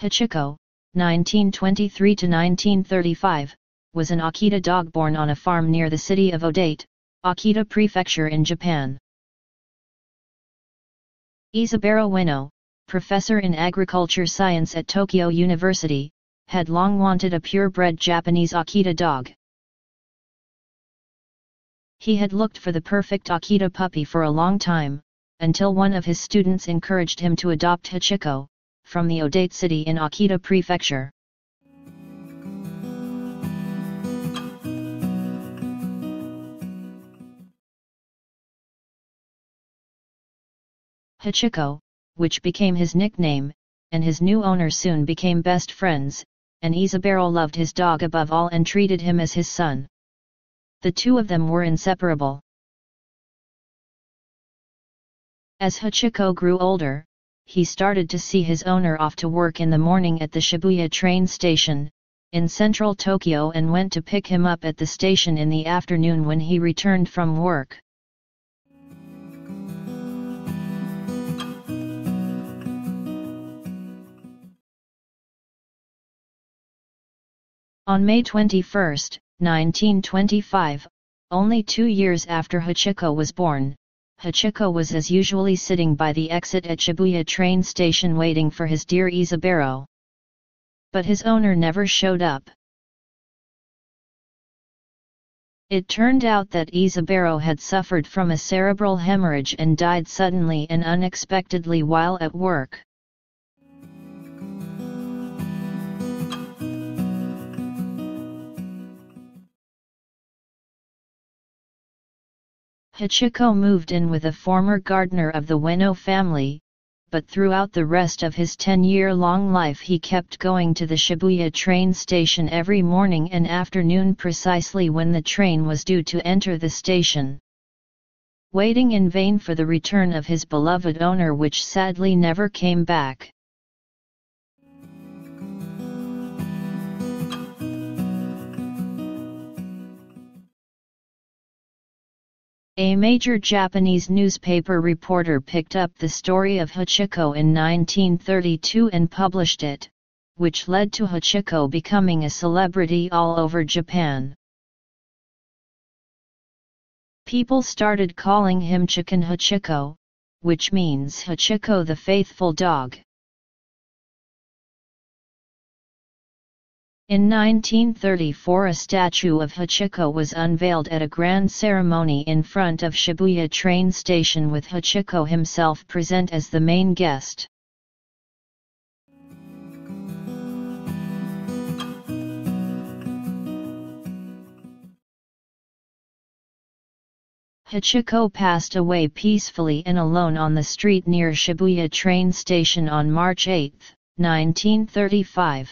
Hachiko, 1923–1935, was an Akita dog born on a farm near the city of Odate, Akita Prefecture in Japan. Hidesaburō Ueno, professor in agriculture science at Tokyo University, had long wanted a purebred Japanese Akita dog. He had looked for the perfect Akita puppy for a long time, until one of his students encouraged him to adopt Hachiko, from the Odate city in Akita Prefecture. Hachiko, which became his nickname, and his new owner soon became best friends, and Hidesaburō loved his dog above all and treated him as his son. The two of them were inseparable. As Hachiko grew older, he started to see his owner off to work in the morning at the Shibuya train station, in central Tokyo, and went to pick him up at the station in the afternoon when he returned from work. On May 21, 1925, only 2 years after Hachiko was born, Hachiko was as usually sitting by the exit at Shibuya train station waiting for his dear Hidesaburō. But his owner never showed up. It turned out that Hidesaburō had suffered from a cerebral hemorrhage and died suddenly and unexpectedly while at work. Hachiko moved in with a former gardener of the Ueno family, but throughout the rest of his 10-year-long life he kept going to the Shibuya train station every morning and afternoon precisely when the train was due to enter the station. Waiting in vain for the return of his beloved owner, which sadly never came back. A major Japanese newspaper reporter picked up the story of Hachiko in 1932 and published it, which led to Hachiko becoming a celebrity all over Japan. People started calling him Chūken Hachiko, which means Hachiko the faithful dog. In 1934, a statue of Hachiko was unveiled at a grand ceremony in front of Shibuya train station, with Hachiko himself present as the main guest. Hachiko passed away peacefully and alone on the street near Shibuya train station on March 8, 1935.